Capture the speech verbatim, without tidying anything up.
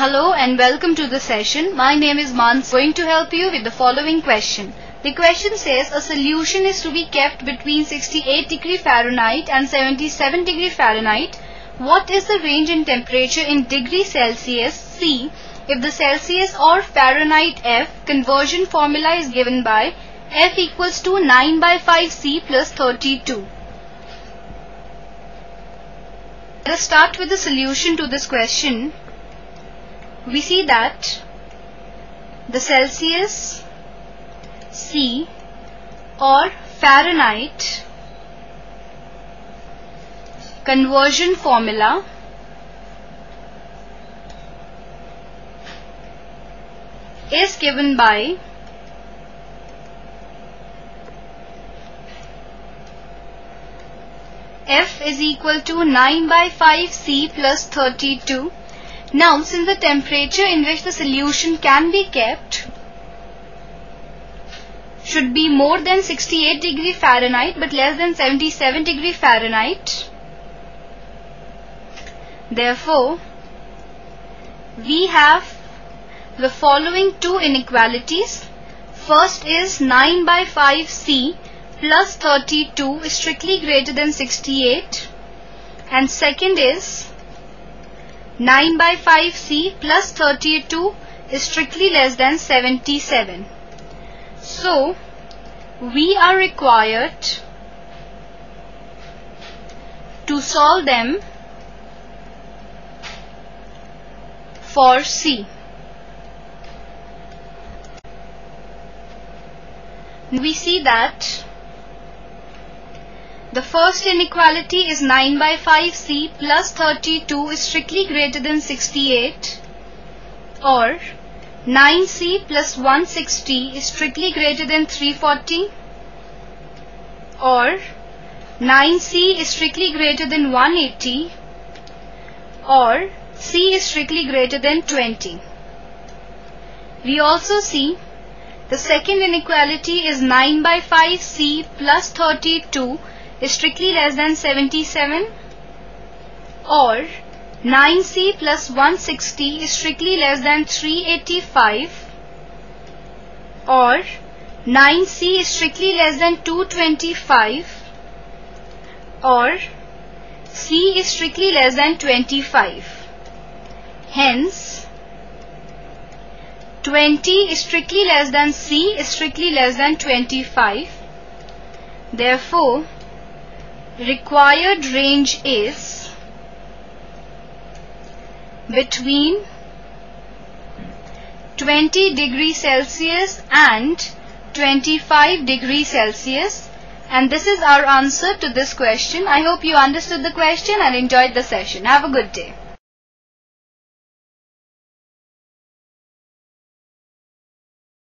Hello and welcome to the session. My name is Mansi. I'm going to help you with the following question. The question says a solution is to be kept between sixty-eight degree Fahrenheit and seventy-seven degree Fahrenheit. What is the range in temperature in degree Celsius C if the Celsius or Fahrenheit F conversion formula is given by F equals to nine by five C plus thirty-two? Let us start with the solution to this question. We see that the Celsius C or Fahrenheit conversion formula is given by F is equal to nine by five C plus thirty-two. Now, since the temperature in which the solution can be kept should be more than sixty-eight degree Fahrenheit but less than seventy-seven degree Fahrenheit, therefore, we have the following two inequalities. First is nine by five C plus thirty-two is strictly greater than sixty-eight, and second is nine by five C plus thirty-two is strictly less than seventy-seven. So, we are required to solve them for C. We see that the first inequality is nine by five C plus thirty-two is strictly greater than sixty-eight, or nine C plus one hundred sixty is strictly greater than three hundred forty, or nine C is strictly greater than one hundred eighty, or C is strictly greater than twenty. We also see the second inequality is nine by five C plus thirty-two is strictly less than seventy-seven, or nine C plus one hundred sixty is strictly less than three hundred eighty-five, or nine C is strictly less than two hundred twenty-five, or C is strictly less than twenty-five. Hence, twenty is strictly less than C is strictly less than twenty-five. Therefore, required range is between twenty degrees Celsius and twenty-five degrees Celsius, and this is our answer to this question. I hope you understood the question and enjoyed the session. Have a good day.